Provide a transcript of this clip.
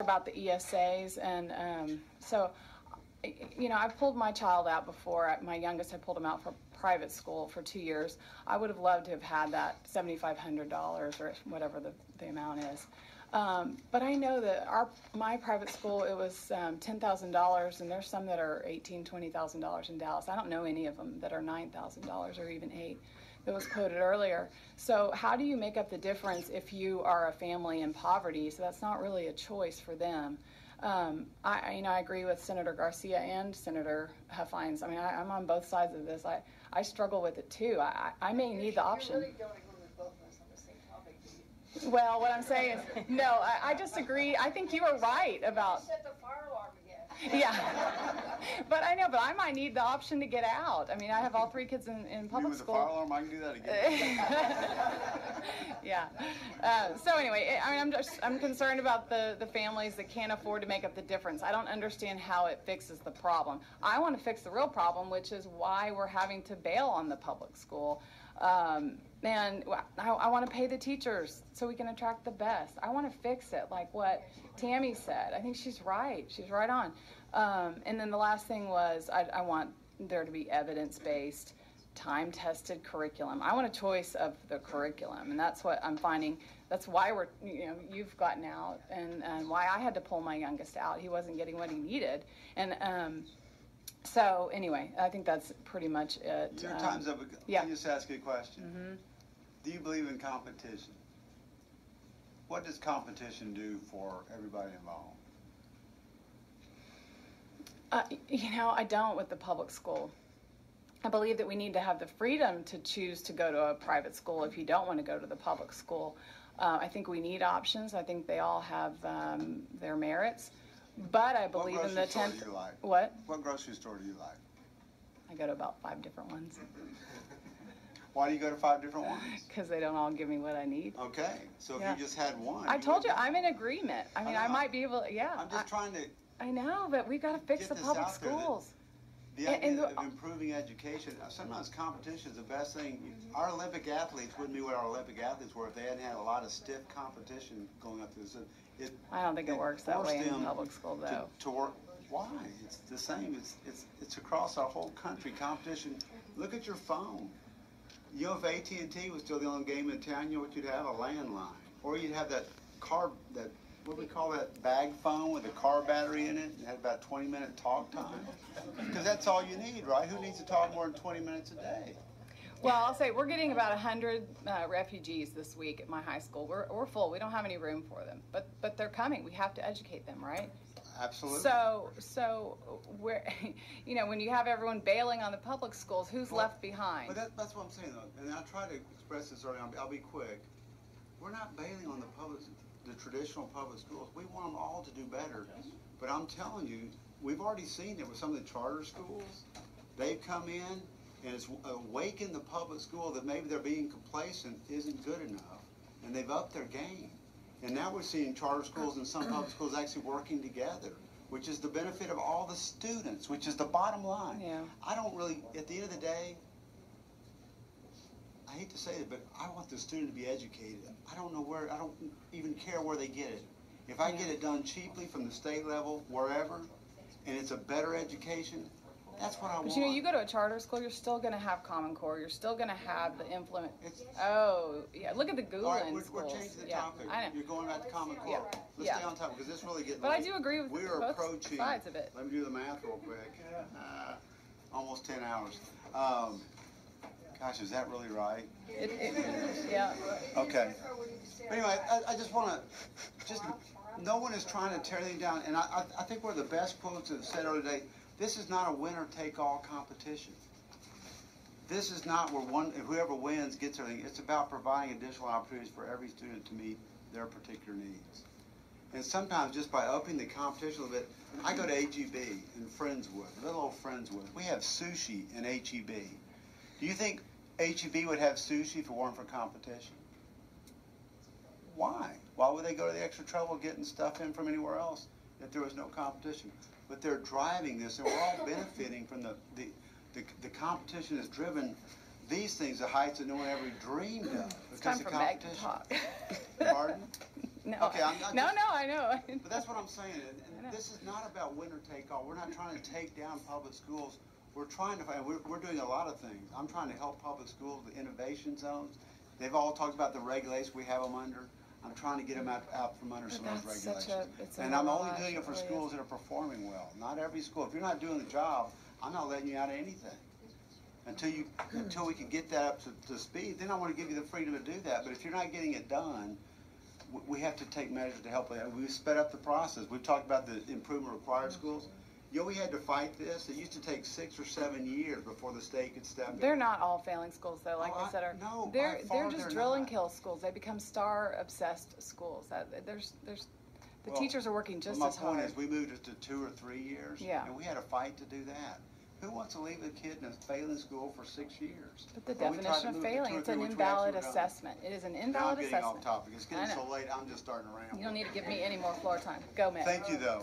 About the ESAs, and so, you know, I pulled my child out before. My youngest, I pulled him out for private school for 2 years. I would have loved to have had that $7,500 or whatever the amount is. But I know that my private school, it was $10,000, and there's some that are $18,000, $20,000 in Dallas. I don't know any of them that are $9,000 or even $8,000 that was quoted earlier. So how do you make up the difference if you are a family in poverty? So that's not really a choice for them. I agree with Senator Garcia and Senator Huffines. I mean, I'm on both sides of this. I struggle with it too. I may need the option. Really don't agree with both of us on the same topic, do you? Well, what I'm saying is, no, I disagree. I think you were right about. You set the fire alarm again. Yeah. But I know, but I might need the option to get out. I mean, I have all three kids in public school. You with the fire alarm, I can do that again. Yeah. So anyway, I'm concerned about the families that can't afford to make up the difference. I don't understand how it fixes the problem. I want to fix the real problem, which is why we're having to bail on the public school. And I want to pay the teachers so we can attract the best. I want to fix it, like what Tammy said. I think she's right. She's right on. And then the last thing was I want there to be evidence-based, time-tested curriculum. I want a choice of the curriculum, and that's what I'm finding. That's why you've gotten out, and why I had to pull my youngest out. He wasn't getting what he needed, and. So anyway, I think that's pretty much it. Your time's up. Yeah. Let me just ask you a question. Mm-hmm. Do you believe in competition? What does competition do for everybody involved? You know, I don't with the public school. I believe that we need to have the freedom to choose to go to a private school if you don't want to go to the public school. I think we need options. I think they all have their merits. But I believe in the 10th. What grocery store do you like? I go to about 5 different ones. Why do you go to 5 different ones? Because they don't all give me what I need. Okay, so yeah. If you just had one. I told you, I'm in agreement. I mean, I might be able to, yeah. I'm just trying to. I know, but we've got to fix the public schools. The idea of improving education, sometimes competition is the best thing. Mm-hmm. Our Olympic athletes wouldn't be what our Olympic athletes were if they hadn't had a lot of stiff competition going up through this. I don't think it works that way in public school, though. To work. Why? It's the same. It's across our whole country. Competition. Look at your phone. You know, if AT&T was still the only game in town, you know what you'd have? A landline. Or you'd have that car, that, what do we call that, bag phone with a car battery in it and had about 20-minute talk time? Because that's all you need, right? Who needs to talk more than 20 minutes a day? Well, I'll say we're getting about 100 refugees this week at my high school. We're full. We don't have any room for them, but they're coming. We have to educate them, right? Absolutely. So we're, you know, when you have everyone bailing on the public schools, who's left behind? But that's what I'm saying, though. And I try to express this early. I'll be quick. We're not bailing on the traditional public schools. We want them all to do better. But I'm telling you, we've already seen it with some of the charter schools. They've come in. And it's awakened the public school that maybe they're being complacent isn't good enough, and they've upped their game. And now we're seeing charter schools and some public schools actually working together, which is the benefit of all the students, which is the bottom line. Yeah. I don't really, at the end of the day, I hate to say it, but I want the student to be educated. I don't know where, I don't even care where they get it. If I get it done cheaply from the state level, wherever, and it's a better education, that's what I want. But you know, you go to a charter school, you're still going to have Common Core. You're still going to have the influence. Oh, yeah. Look at the Google. All right, we're changing the topic. Yeah, I know. You're going back to Common Core. Yeah. Let's stay on topic because this really gets. But late. I do agree with we are both sides of it. Let me do the math real quick. Almost 10 hours. Gosh, is that really right? Yeah. Okay. But anyway, I just want to no one is trying to tear anything down, and I think one of the best quotes that was said earlier today. This is not a winner-take-all competition. This is not where whoever wins gets everything. It's about providing additional opportunities for every student to meet their particular needs. And sometimes just by upping the competition a little bit, I go to H E B in Friendswood, little old Friendswood. We have sushi in H E B. Do you think H E B would have sushi if it weren't for competition? Why? Why would they go to the extra trouble getting stuff in from anywhere else if there was no competition? But they're driving this, and we're all benefiting from the competition has driven these things to heights that no one ever dreamed of because of competition. MagTalk. Pardon? No, okay, I know. But that's what I'm saying. And this is not about winner take all. We're not trying to take down public schools. We're trying to find, we're doing a lot of things. I'm trying to help public schools with innovation zones. They've all talked about the regulations we have them under. I'm trying to get them out from under some of those regulations. And I'm only doing it for schools that are performing well. Not every school. If you're not doing the job, I'm not letting you out of anything. Until we can get that up to speed, then I want to give you the freedom to do that. But if you're not getting it done, we have to take measures to help that. We've sped up the process. We've talked about the improvement required schools. You know, we had to fight this. It used to take 6 or 7 years before the state could step in. They're not all failing schools, though. Like I said, they're just drill and kill schools. They become star-obsessed schools. The teachers are working just as hard. My point is we moved it to 2 or 3 years, and we had a fight to do that. Who wants to leave a kid in a failing school for 6 years? But the definition of failing, it's an invalid assessment. It is an invalid assessment. I'm getting off topic. It's getting so late, I'm just starting to ramble. You don't need to give me any more floor time. Go, Matt. Thank you, though.